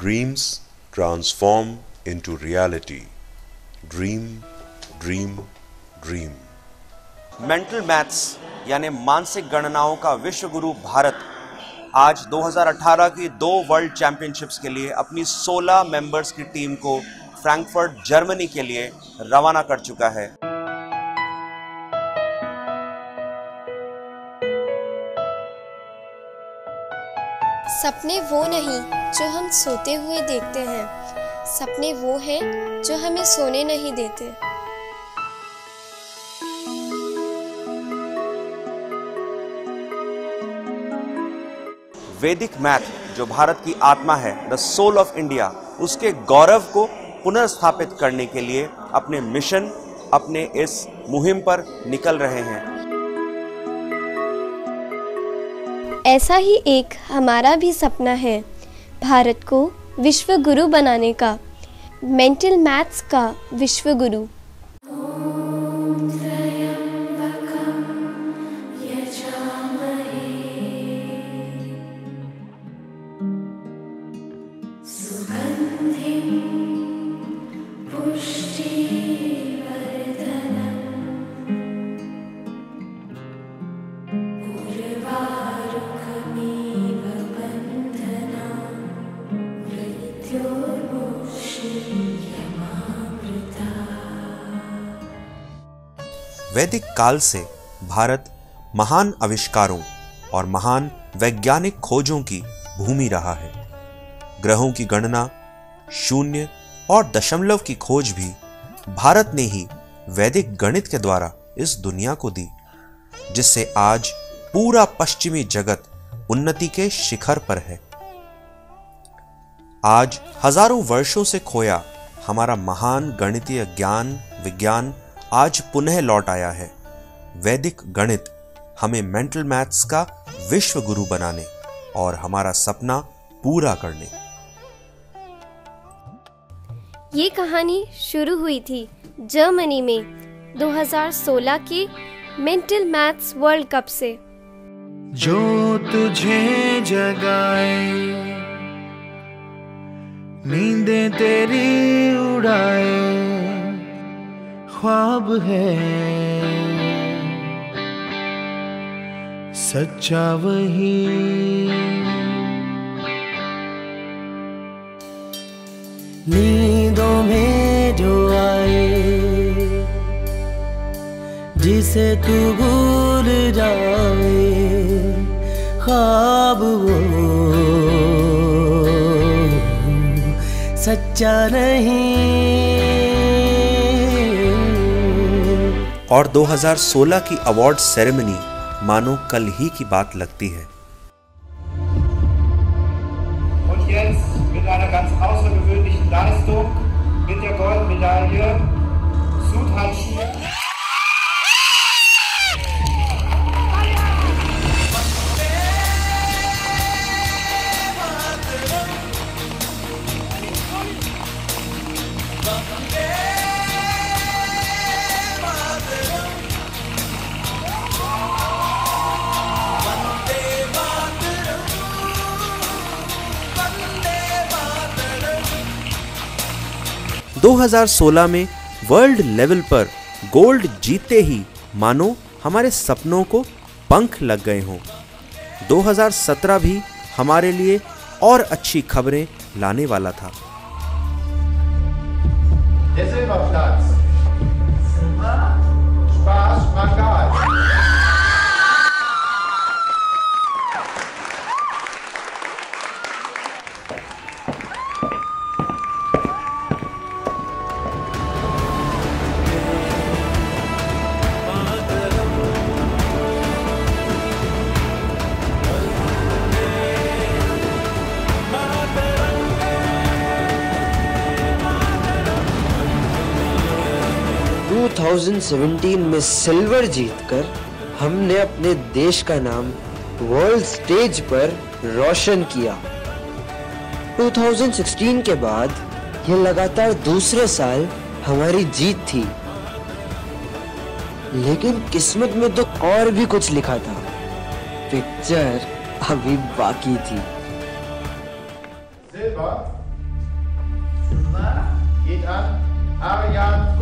Dreams transform into reality. Dream, dream, dream. Mental maths यानी मानसिक गणनाओं का विश्व गुरु भारत आज 2018 की दो वर्ल्ड चैंपियनशिप्स के लिए अपनी 16 मेंबर्स की टीम को फ्रैंकफर्ट जर्मनी के लिए रवाना कर चुका है। सपने वो नहीं जो हम सोते हुए देखते हैं, सपने वो हैं जो हमें सोने नहीं देते। वैदिक मैथ जो भारत की आत्मा है, द सोल ऑफ इंडिया, उसके गौरव को पुनर्स्थापित करने के लिए अपने मिशन, अपने इस मुहिम पर निकल रहे हैं। ऐसा ही एक हमारा भी सपना है, भारत को विश्व गुरु बनाने का, मेंटल मैथ्स का विश्व गुरु। वैदिक काल से भारत महान आविष्कारों और महान वैज्ञानिक खोजों की भूमि रहा है। ग्रहों की गणना, शून्य और दशमलव की खोज भी भारत ने ही वैदिक गणित के द्वारा इस दुनिया को दी, जिससे आज पूरा पश्चिमी जगत उन्नति के शिखर पर है। आज हजारों वर्षों से खोया हमारा महान गणितीय ज्ञान विज्ञान आज पुनः लौट आया है। वैदिक गणित हमें मेंटल मैथ्स का विश्व गुरु बनाने और हमारा सपना पूरा करने। ये कहानी शुरू हुई थी जर्मनी में 2016 के मेंटल मैथ्स वर्ल्ड कप से। जो तुझे जगाए, नींदे तेरी उड़ाए, ख्वाब है सच्चा वही। नींदों में जो आए, जिसे तू भूल जाए, ख्वाब वो सच्चा नहीं। और 2016 की अवार्ड सेरेमनी मानो कल ही की बात लगती है। Und jetzt mit einer ganz außergewöhnlichen Leistung mit der Goldmedaille Südhalbschule ...2016 में वर्ल्ड लेवल पर गोल्ड जीते ही मानो हमारे सपनों को पंख लग गए हों। 2017 भी हमारे लिए और अच्छी खबरें लाने वाला था। ...2017 में सिल्वर जीतकर हमने अपने देश का नाम वर्ल्ड स्टेज पर रोशन किया। 2016 के बाद यह लगातार दूसरे साल हमारी जीत थी, लेकिन किस्मत में तो और भी कुछ लिखा था, पिक्चर अभी बाकी थी। geht an Aryan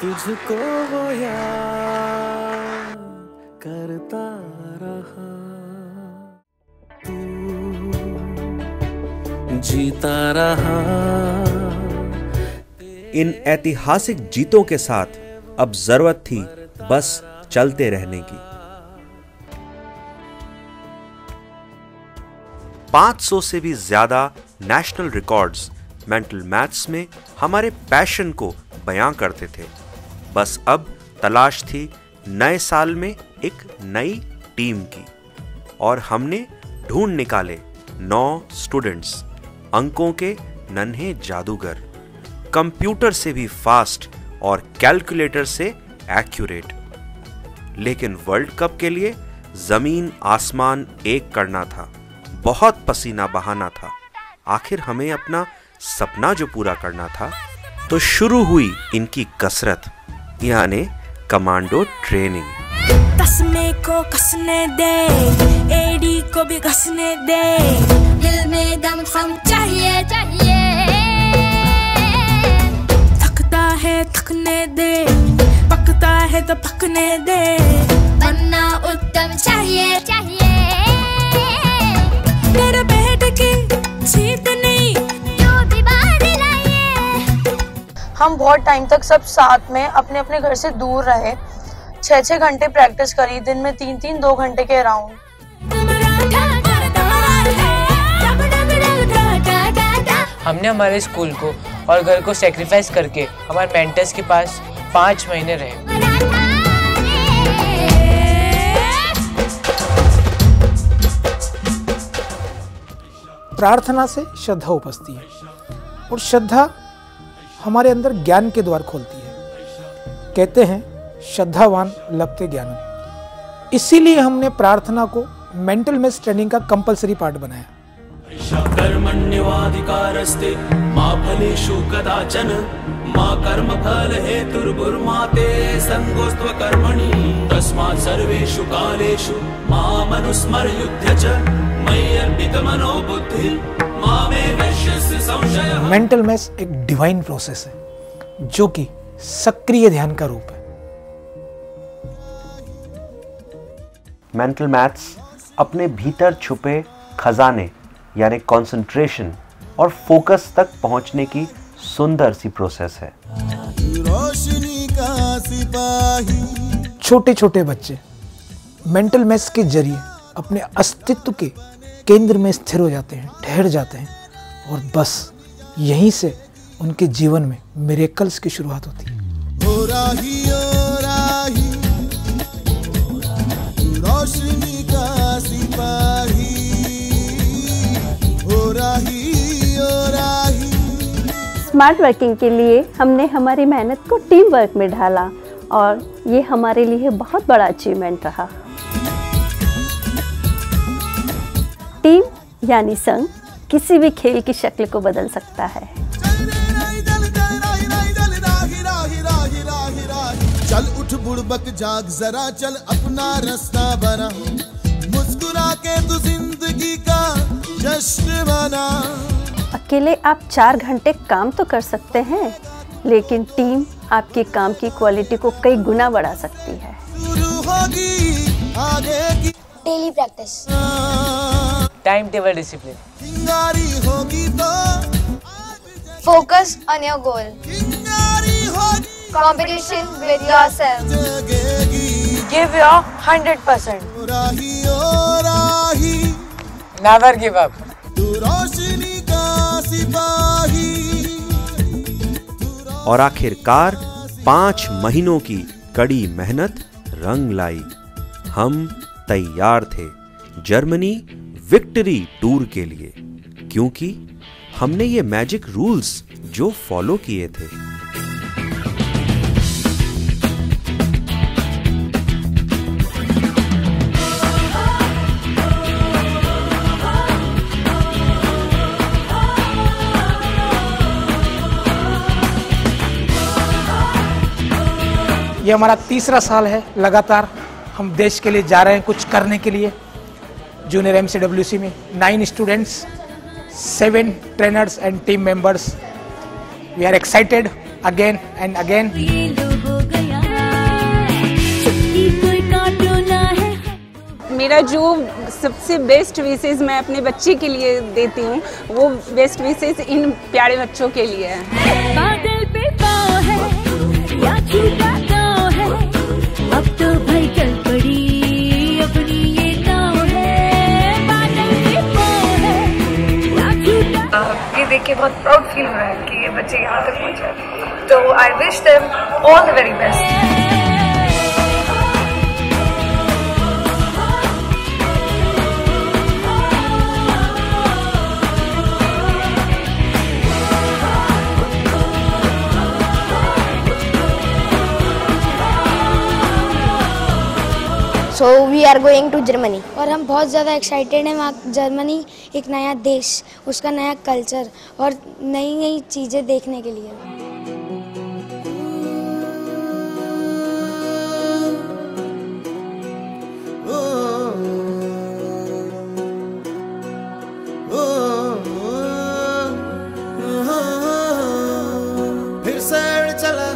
तुझको वो याद करता रहा, तू जीता रहा। इन ऐतिहासिक जीतों के साथ अब जरूरत थी बस चलते रहने की। 500 से भी ज्यादा नेशनल रिकॉर्ड्स मेंटल मैथ्स में हमारे पैशन को बयां करते थे। बस अब तलाश थी नए साल में एक नई टीम की, और हमने ढूंढ निकाले 9 स्टूडेंट्स, अंकों के नन्हे जादूगर, कंप्यूटर से भी फास्ट और कैलकुलेटर से एक्यूरेट। लेकिन वर्ल्ड कप के लिए जमीन आसमान एक करना था, बहुत पसीना बहाना था। आखिर हमें अपना सपना जो पूरा करना था, तो शुरू हुई इनकी कसरत, यानी कमांडो ट्रेनिंग। कसने को कसने दे, एडी को भी कसने दे, दिल में दम सम चाहिए चाहिए। थकता है थकने दे, पकता है तो पकने दे, बनना उत्तम चाहिए चाहिए। मेरे बेटे की जीत नहीं हम बहुत टाइम तक सब साथ में अपने अपने घर से दूर रहे। 6-6 घंटे प्रैक्टिस करी, दिन में 3-3 2 घंटे के राउंड। हमने हमारे स्कूल को और घर को सेक्रीफाइस करके हमारे मेंटर्स के पास 5 महीने रहे। प्रार्थना से श्रद्धा उपजती है, और श्रद्धा हमारे अंदर ज्ञान के द्वार खोलती है। कहते हैं श्रद्धावान लभते ज्ञानम। इसीलिए हमने प्रार्थना को मेंटल मैथ्स ट्रेनिंग का कंपलसरी पार्ट बनाया। मेंटल मैथ्स एक डिवाइन प्रोसेस है, जो कि सक्रिय ध्यान का रूप है। मेंटल मैथ्स अपने भीतर छुपे खजाने, यानी कंसंट्रेशन और फोकस तक पहुंचने की सुंदर सी प्रोसेस है। छोटे छोटे बच्चे मेंटल मैथ्स के जरिए अपने अस्तित्व के केंद्र में स्थिर हो जाते हैं, ठहर जाते हैं, और बस यहीं से उनके जीवन में मिरेकल्स की शुरुआत होती है। स्मार्ट वर्किंग के लिए हमने हमारी मेहनत को टीम वर्क में ढाला, और ये हमारे लिए बहुत बड़ा अचीवमेंट रहा। टीम यानी संघ किसी भी खेल की शक्ल को बदल सकता है। चल उठ बुड़बक जाग जरा, चल अपना रास्ता बना, मुस्कुरा के तू जिंदगी का जश्न मना। अकेले आप 4 घंटे काम तो कर सकते हैं, लेकिन टीम आपके काम की क्वालिटी को कई गुना बढ़ा सकती है। Daily practice, time table discipline, focus on your goal, competition with yourself, give your 100%, never give up. और आखिरकार 5 महीनों की कड़ी मेहनत रंग लाई। हम तैयार थे जर्मनी विक्ट्री टूर के लिए, क्योंकि हमने ये मैजिक रूल्स जो फॉलो किए थे। ये हमारा तीसरा साल है लगातार हम देश के लिए जा रहे हैं कुछ करने के लिए। जूनियर MCWC में 9 students, 7 trainers and team members. We are excited again and again. मेरा जो सबसे बेस्ट विशेष मैं अपने बच्चे के लिए देती हूँ, वो बेस्ट विशेष इन प्यारे बच्चों के लिए है। ये देख के बहुत प्राउड फील हो रहा है कि ये बच्चे यहाँ तक पहुँचे, तो I wish them all the very best. So we are going to Germany और हम बहुत ज़्यादा एक्साइटेड हैं वहाँ। जर्मनी एक नया देश, उसका नया कल्चर और नई नई चीज़ें देखने के लिए। फिर सैर चला,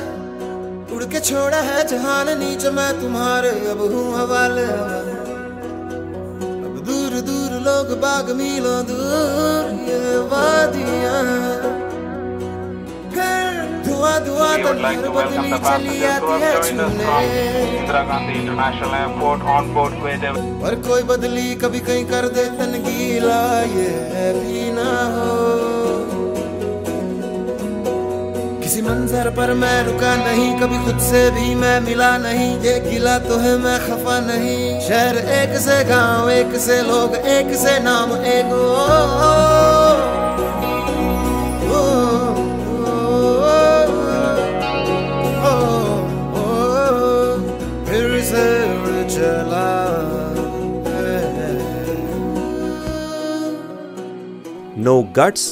उड़ के छोड़ा है जहान नीचे, मैं तुम्हारे अब हूँ हवाले। लोग बाग मिलो दूर ये वादियाँ, धुआं धुआं तंत्र बदली चली आती है छूने। Indira Gandhi international airport on board हुए और कोई बदली कभी कहीं कर दे तन गीला, ये भी ना हो। किसी मंजर पर मैं रुका नहीं, कभी खुद से भी मैं मिला नहीं। ये गिला तो है मैं खफा नहीं। शहर एक से, गांव एक से, लोग एक से, नाम एक। फिर से उड़ चला। No guts,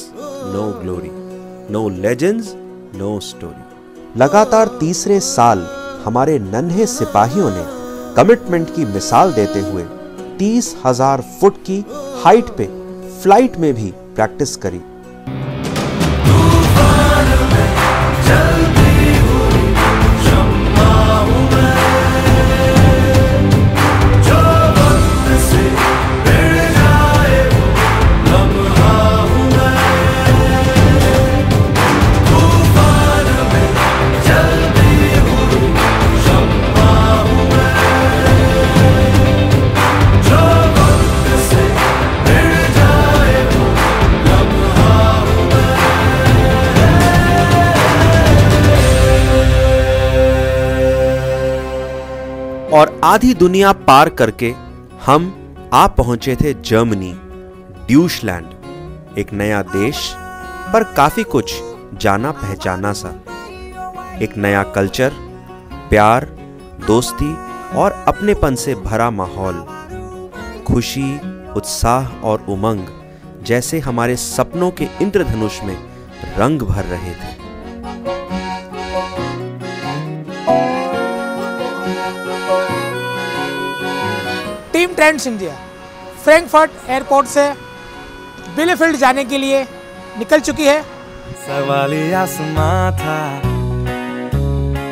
no glory, no legends, no story. लगातार तीसरे साल हमारे नन्हे सिपाहियों ने कमिटमेंट की मिसाल देते हुए 30,000 फुट की हाइट पे फ्लाइट में भी प्रैक्टिस करी। और आधी दुनिया पार करके हम आ पहुंचे थे जर्मनी, ड्यूशलैंड। एक नया देश पर काफी कुछ जाना पहचाना सा, एक नया कल्चर, प्यार, दोस्ती और अपनेपन से भरा माहौल। खुशी, उत्साह और उमंग जैसे हमारे सपनों के इंद्रधनुष में रंग भर रहे थे। Team trends India Frankfurt airport से बिलेफील्ड जाने के लिए निकल चुकी है। सवाल आसमां था,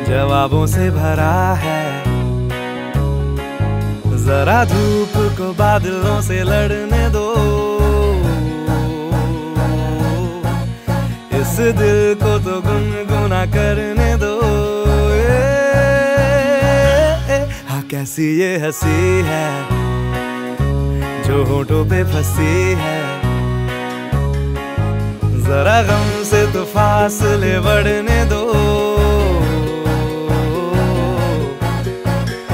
जवाबों से भरा है। जरा धूप को बादलों से लड़ने दो, इस दिल को तो गुनगुना करने दो। कैसी ये हंसी है जो होठों पे फंसी है, जरा गम से तो फासले बढ़ने दो।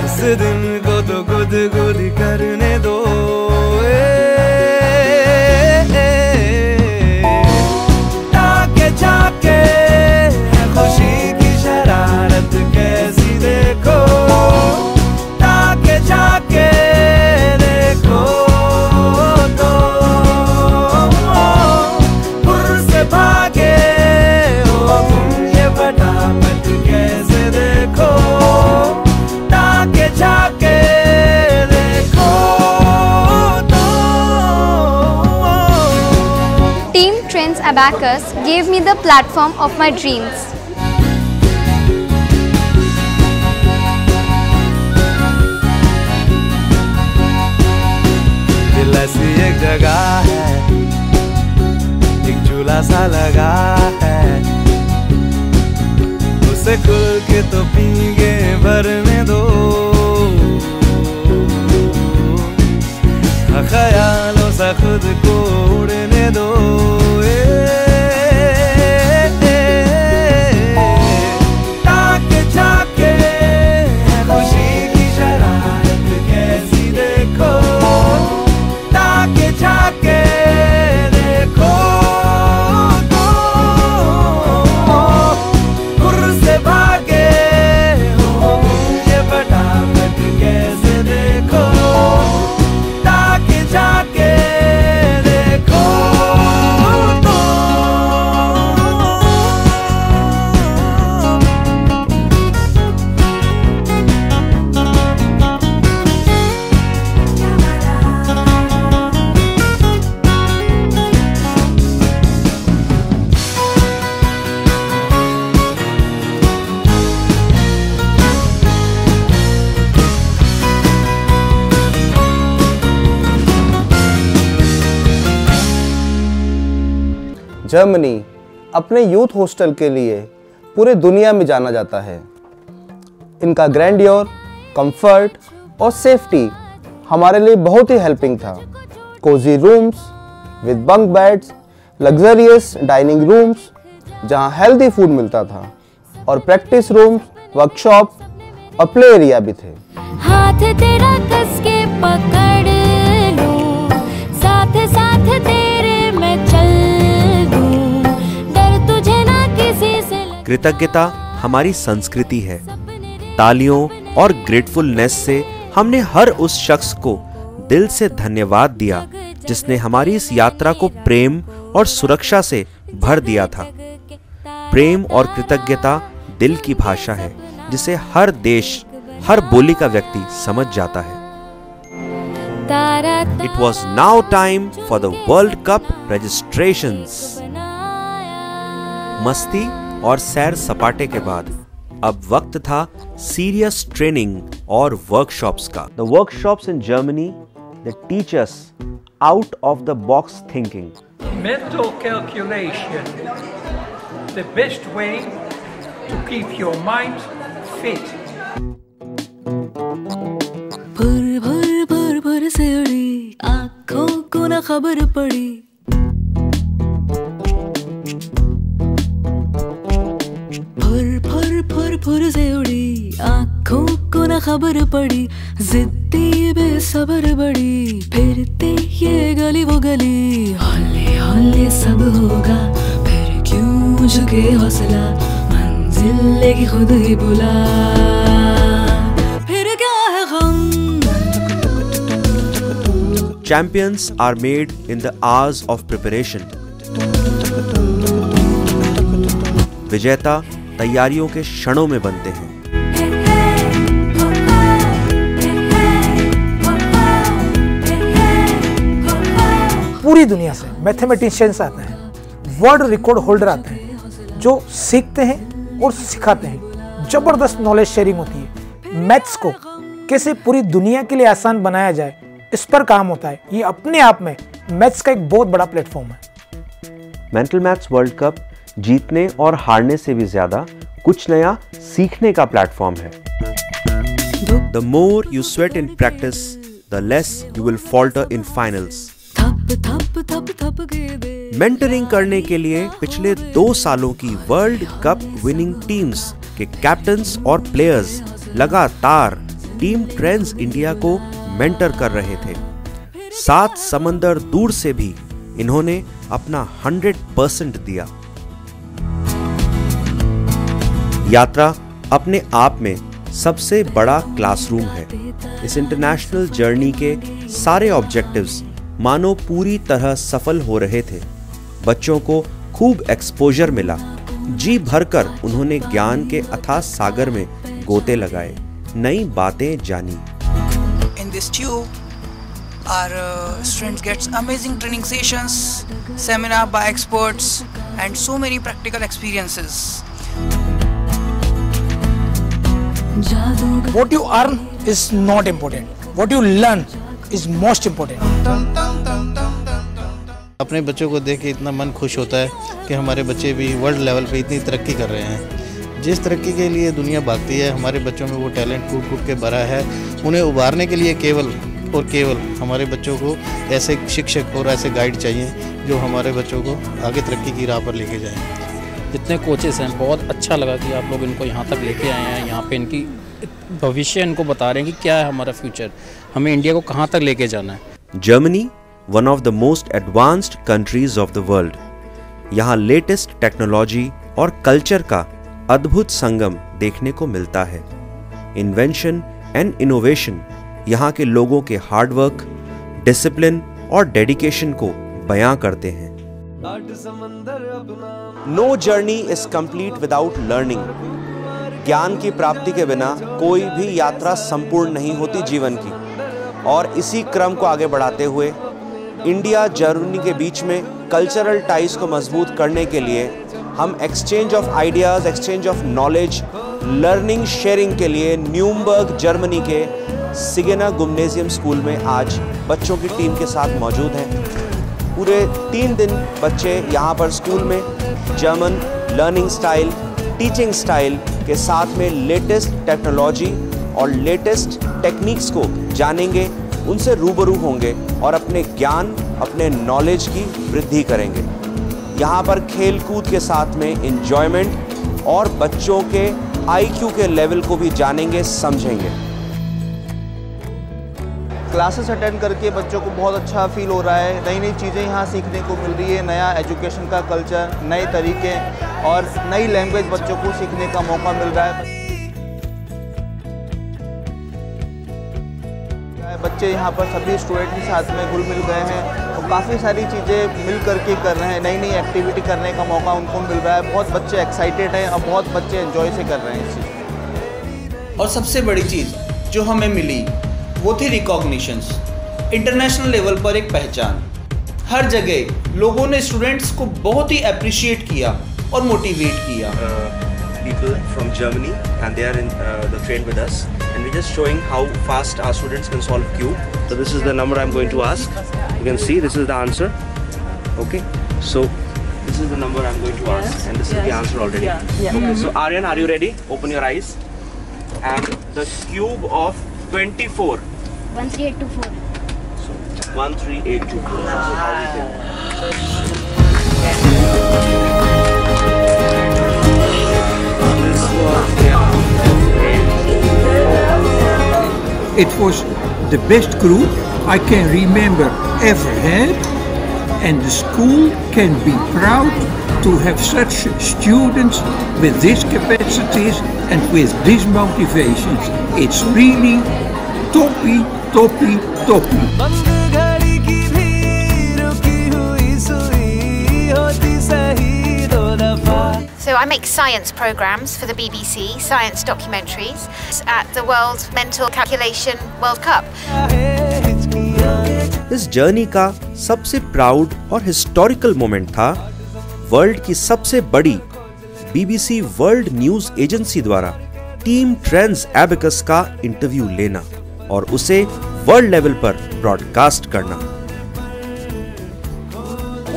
इस दिन को तो गुदगुदी करने दो। ताके जाके खुशी की शरारत कैसी देखो, जाके देखो तो से भागे हो तुम, ये फटाफट कैसे देखो। Abacus gave me the platform of my dreams. दिल ऐसी एक जगह है, एक झूला सा लगा है, उसे खुल के तो पींगे भरने दो, ख्यालों से खुद को उड़ने दो। जर्मनी अपने यूथ हॉस्टल के लिए पूरे दुनिया में जाना जाता है। इनका ग्रैंडियर, कंफर्ट और सेफ्टी हमारे लिए बहुत ही हेल्पिंग था। Cosy rooms with bunk beds, luxurious dining rooms जहां हेल्दी फूड मिलता था, और प्रैक्टिस रूम्स, वर्कशॉप और प्ले एरिया भी थे। हाथ तेरा कस के पकड़ लूं, साथ तेरे मैं चल। कृतज्ञता हमारी संस्कृति है। तालियों और ग्रेटफुलनेस से हमने हर उस शख्स को दिल से धन्यवाद दिया जिसने हमारी इस यात्रा को प्रेम और सुरक्षा से भर दिया था। प्रेम और कृतज्ञता दिल की भाषा है जिसे हर देश, हर बोली का व्यक्ति समझ जाता है। It was now time for the World Cup registrations. मस्ती और सैर सपाटे के बाद अब वक्त था सीरियस ट्रेनिंग और वर्कशॉप्स का। The workshops in Germany the teachers out of the box thinking. Mental calculation the best way to keep your mind fit. भर भर भर भर से उड़ी, आंखों को न खबर पड़ी। फुर से उड़ी, आँखों को न खबर पड़ी। जिद्दी बेसब्र बड़ी, फिरती ये गली वो गली। हौले हौले सब होगा, फिर क्यों झुके हौसला, मंजिल लेगी खुद ही बुला। फिर क्या है गम। Champions are made in the hours of preparation. विजेता तैयारियों के क्षणों में बनते हैं। पूरी दुनिया से मैथमेटिशियंस आते हैं, वर्ल्ड रिकॉर्ड होल्डर आते हैं, जो सीखते हैं और सिखाते हैं। जबरदस्त नॉलेज शेयरिंग होती है। मैथ्स को कैसे पूरी दुनिया के लिए आसान बनाया जाए, इस पर काम होता है। ये अपने आप में मैथ्स का एक बहुत बड़ा प्लेटफॉर्म है। मेंटल मैथ्स वर्ल्ड कप जीतने और हारने से भी ज्यादा कुछ नया सीखने का प्लेटफॉर्म है। The more you sweat in practice, the less you will falter in finals. Mentoring करने के लिए पिछले 2 सालों की वर्ल्ड कप विनिंग टीम्स के कैप्टन्स और प्लेयर्स लगातार टीम ट्रेंड्स इंडिया को मेंटर कर रहे थे। 7 समंदर दूर से भी इन्होंने अपना 100% दिया। यात्रा अपने आप में सबसे बड़ा क्लासरूम है। इस इंटरनेशनल जर्नी के सारे ऑब्जेक्टिव्स मानो पूरी तरह सफल हो रहे थे। बच्चों को खूब एक्सपोजर मिला। जी भरकर उन्होंने ज्ञान के अथाह सागर में गोते लगाए, नई बातें जानी। In this tube, Our students gets amazing training sessions, seminar by experts, and so many practical experiences. What you earn is not important. What you learn is most important. अपने बच्चों को देख के इतना मन खुश होता है कि हमारे बच्चे भी वर्ल्ड लेवल पे इतनी तरक्की कर रहे हैं। जिस तरक्की के लिए दुनिया भागती है, हमारे बच्चों में वो टैलेंट कूट कूट के भरा है। उन्हें उभारने के लिए केवल और केवल हमारे बच्चों को ऐसे शिक्षक और ऐसे गाइड चाहिए जो हमारे बच्चों को आगे तरक्की की राह पर लेके जाएं। जितने कोचेस हैं, बहुत अच्छा लगा कि आप लोग इनको यहाँ तक लेके आए हैं। यहाँ पे इनकी भविष्य इनको बता रहे हैं कि क्या है हमारा फ्यूचर, हमें इंडिया को कहाँ तक लेके जाना है। Germany one of the most advanced countries of the world. यहाँ लेटेस्ट टेक्नोलॉजी और कल्चर का अद्भुत संगम देखने को मिलता है। इन्वेंशन एंड इनोवेशन यहाँ के लोगों के हार्डवर्क, डिसिप्लिन और डेडिकेशन को बयां करते हैं। No journey is complete without learning. ज्ञान की प्राप्ति के बिना कोई भी यात्रा संपूर्ण नहीं होती जीवन की। और इसी क्रम को आगे बढ़ाते हुए इंडिया जर्मनी के बीच में कल्चरल टाइज को मजबूत करने के लिए हम exchange of ideas, exchange of knowledge, learning sharing के लिए न्यूरम्बर्ग जर्मनी के सिगेना जिम्नेजियम स्कूल में आज बच्चों की टीम के साथ मौजूद हैं। पूरे 3 दिन बच्चे यहाँ पर स्कूल में German learning style, teaching style के साथ में लेटेस्ट टेक्नोलॉजी और लेटेस्ट टेक्निक्स को जानेंगे, उनसे रूबरू होंगे और अपने ज्ञान, अपने नॉलेज की वृद्धि करेंगे। यहाँ पर खेलकूद के साथ में एंजॉयमेंट और बच्चों के आईक्यू के लेवल को भी जानेंगे, समझेंगे। क्लासेस अटेंड करके बच्चों को बहुत अच्छा फील हो रहा है। नई नई चीज़ें यहाँ सीखने को मिल रही है, नया एजुकेशन का कल्चर, नए तरीके और नई लैंग्वेज बच्चों को सीखने का मौका मिल रहा है। बच्चे यहाँ पर सभी स्टूडेंट के साथ में घुल मिल गए हैं और काफ़ी सारी चीज़ें मिल करके कर रहे हैं। नई नई एक्टिविटी करने का मौका उनको मिल रहा है। बहुत बच्चे एक्साइटेड हैं और बहुत बच्चे एंजॉय से कर रहे हैं इस चीज़। और सबसे बड़ी चीज़ जो हमें मिली वो थी रिकॉग्निशंस, इंटरनेशनल लेवल पर एक पहचान। हर जगह लोगों ने स्टूडेंट्स को बहुत ही अप्रिशिएट किया और मोटिवेट किया। People from Germany, and they are in the train with us, and we're just showing how fast our students can solve Q. So this is the number I'm going to ask. You can see this is the answer. Okay. So this is the number I'm going to ask, and this is the answer already. Okay. So Aryan, are you ready? Open your eyes. And the cube of 24. 13824. So 13824. So how we can. It was the best group I can remember ever had, and the school can be proud to have such students with these capacities and with these motivations. It's really toppy, toppy, toppy. So I make science programs for the BBC, science documentaries, at the World Mental Calculation World Cup. इस journey का सबसे proud और historical moment था world की सबसे बड़ी BBC world news agency द्वारा team trends abacus का इंटरव्यू लेना और उसे वर्ल्ड लेवल पर ब्रॉडकास्ट करना।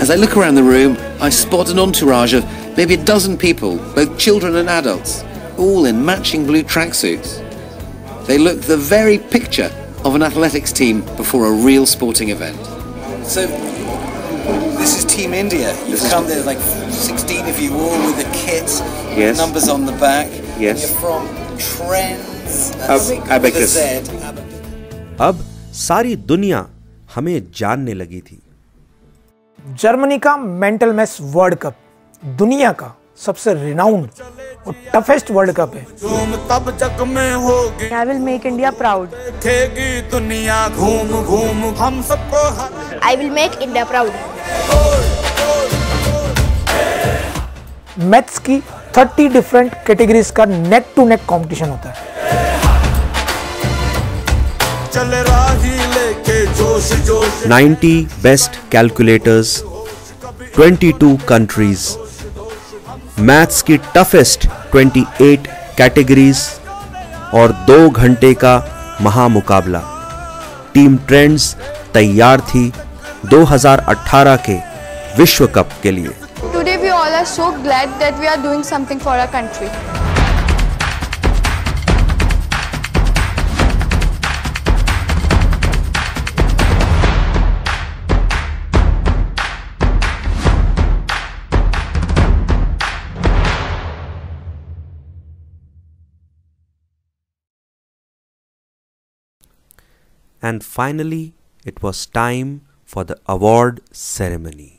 As I look around the room, I spot an entourage of maybe a dozen people, both children and adults, all in matching blue tracksuits. They look the very picture of an athletics team before a real sporting event. So, this is Team India. You've come there, like 16 of you, all with a kit, yes. Numbers on the back. Yes. You're from Trendz Abacus. अब सारी दुनिया हमें जानने लगी थी। Germany का mental maths world cup दुनिया का सबसे रिनाउंड और टफेस्ट वर्ल्ड कप है। I will make India proud. I will make India proud. Maths की 30 डिफरेंट कैटेगरीज का नेक टू नेक कंपटीशन होता है। चल राही लेके जोश जोश। 90 बेस्ट कैलकुलेटर्स, 22 कंट्रीज, मैथ्स की टफेस्ट 28 कैटेगरीज और 2 घंटे का महामुकाबला। टीम ट्रेंड्स तैयार थी 2018 के विश्व कप के लिए। Today we all are so glad that we are doing something for our country. And finally, it was time for the award ceremony.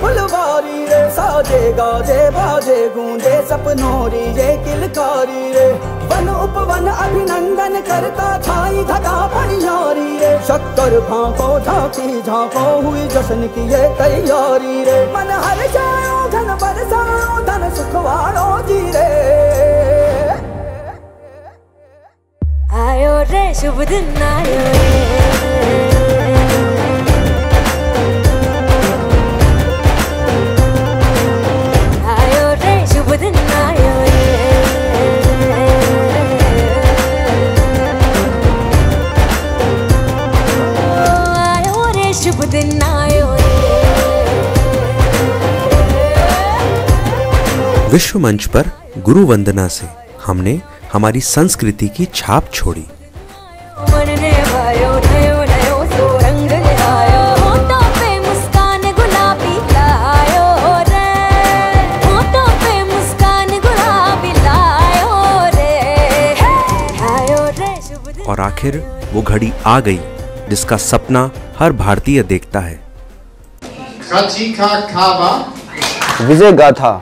फुलवारी रे साजे गाजे बाजे गूंजे सपनोरी रे किलकारी रे वन उपवन अभिनंदन करता छाई धगा परियारी रे शक्कर भांको झांकी झांको हुई जश्न की ये तैयारी रे मन हर जाओ धन बरसाओ धन सुखवारो जी रे आयो रे शुभ दिन आयो रे विश्व मंच पर गुरु वंदना से हमने हमारी संस्कृति की छाप छोड़ी। और आखिर वो घड़ी आ गई जिसका सपना हर भारतीय देखता है। खाची खा खाबा विजय गाथा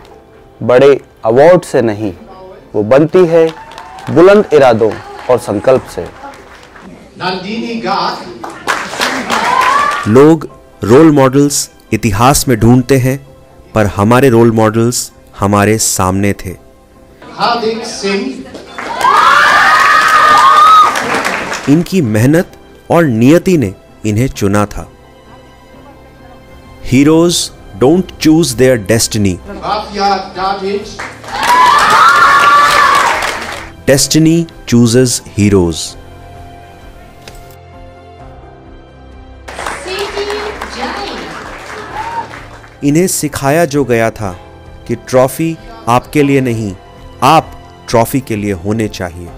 बड़े अवार्ड से नहीं, वो बनती है बुलंद इरादों और संकल्प से। लोग रोल मॉडल्स इतिहास में ढूंढते हैं, पर हमारे रोल मॉडल्स हमारे सामने थे। इनकी मेहनत और नियति ने इन्हें चुना था। Heroes don't choose their destiny, destiny chooses heroes. इन्हें सिखाया जो गया था कि ट्रॉफी आपके लिए नहीं, आप ट्रॉफी के लिए होने चाहिए।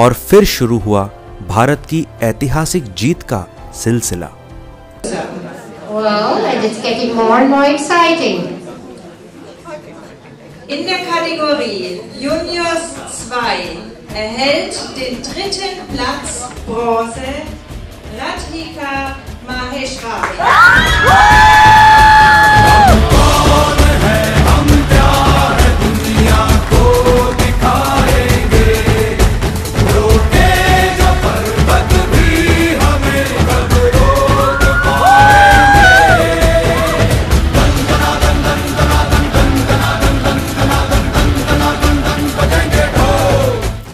और फिर शुरू हुआ भारत की ऐतिहासिक जीत का सिलसिला। Wow, and it's getting more and more exciting. In der Kategorie Juniors 2 erhält den 3. Platz Bronze Radhika Maheshwari.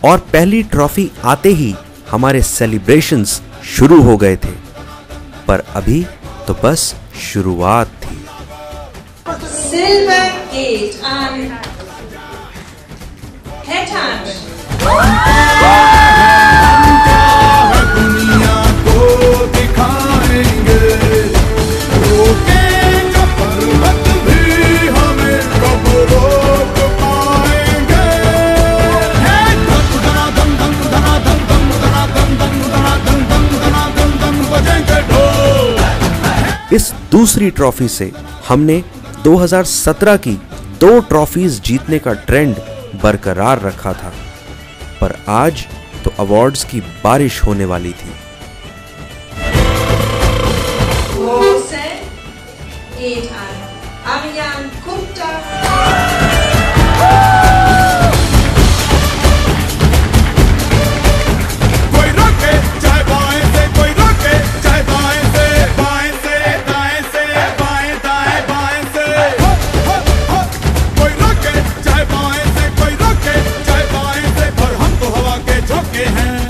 और पहली ट्रॉफी आते ही हमारे सेलिब्रेशंस शुरू हो गए थे, पर अभी तो बस शुरुआत थी। सिल्वर गेट ऑन इस दूसरी ट्रॉफी से हमने 2017 की 2 ट्रॉफीज जीतने का ट्रेंड बरकरार रखा था, पर आज तो अवार्ड्स की बारिश होने वाली थी।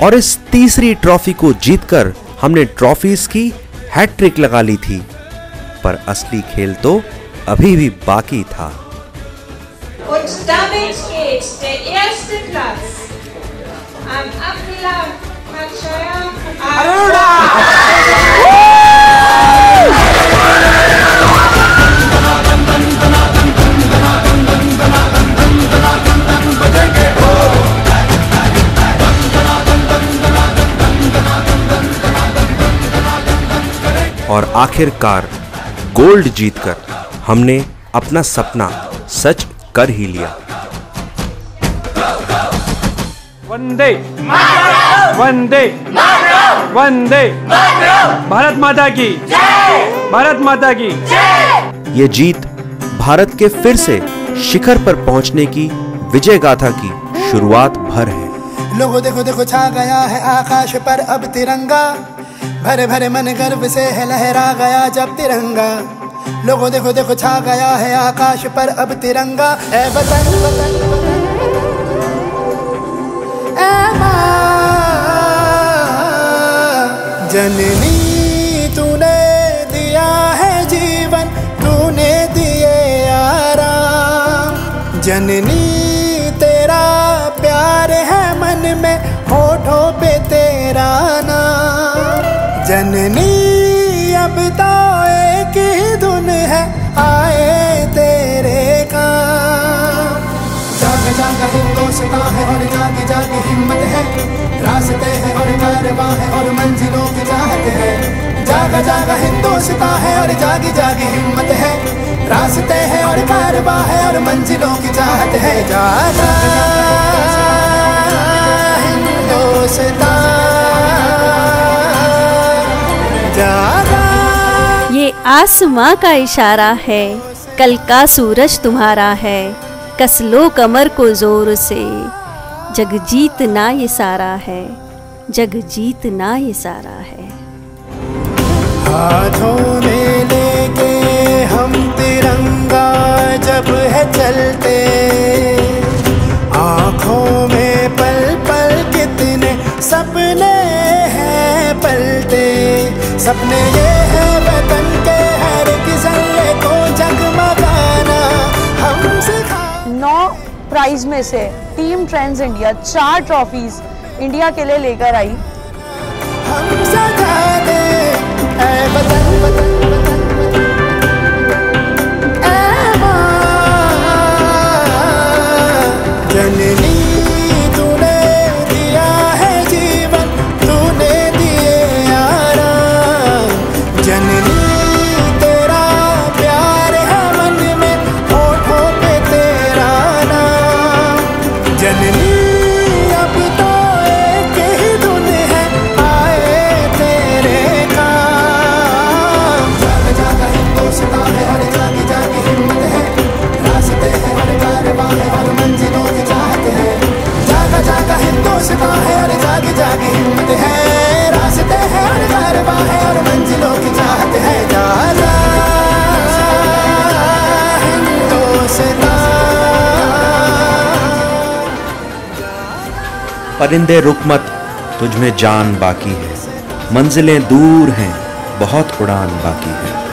और इस तीसरी ट्रॉफी को जीतकर हमने ट्रॉफीज की हैट्रिक लगा ली थी, पर असली खेल तो अभी भी बाकी था। और आखिरकार गोल्ड जीतकर हमने अपना सपना सच कर ही लिया। वंदे वंदे वंदे भारत माता की जय, भारत माता की जय। ये जीत भारत के फिर से शिखर पर पहुंचने की विजय गाथा की शुरुआत भर है। लोगों देखो देखो छा गया है आकाश पर अब तिरंगा, भरे भरे मन गर्व से है लहरा गया जब तिरंगा। लोगों देखो देखो छा गया है आकाश पर अब तिरंगा। ए वतन वतन वतन ए मां जननी, तूने दिया है जीवन, तूने दिए आराम। जननी तेरा प्यार है मन में, होठों पे तेरा नाम। जननी अब तो एक ही धुन है आए तेरे काम। जाग जाग हिंदोस्तां है और जाग जाग हिम्मत है, रास्ते हैं और कारवां है और मंजिलों की चाहत है। जाग जाग हिंदोस्तां है और जाग जाग हिम्मत है, रास्ते हैं और कारवां है और मंजिलों की चाहत है। जागा हिंदोस्तां। ये आसमां का इशारा है, कल का सूरज तुम्हारा है, कस लो कमर को जोर से, जग जीतना ये सारा है, जग जीतना ये सारा है। हाथों में लेके हम तिरंगा जब है चलते, आँखों में पल पल कितने सपने हैं पलते। सपने ये है वतन के हर किस्से को जगमगाना हम सिखा। 9 प्राइज में से team trends India 4 trophies India के लिए लेकर आई। हम सिखा दे ऐ वतन वतन वतन ऐ मां जननी। परिंदे रुक मत, तुझमें जान बाकी है, मंजिलें दूर हैं, बहुत उड़ान बाकी है।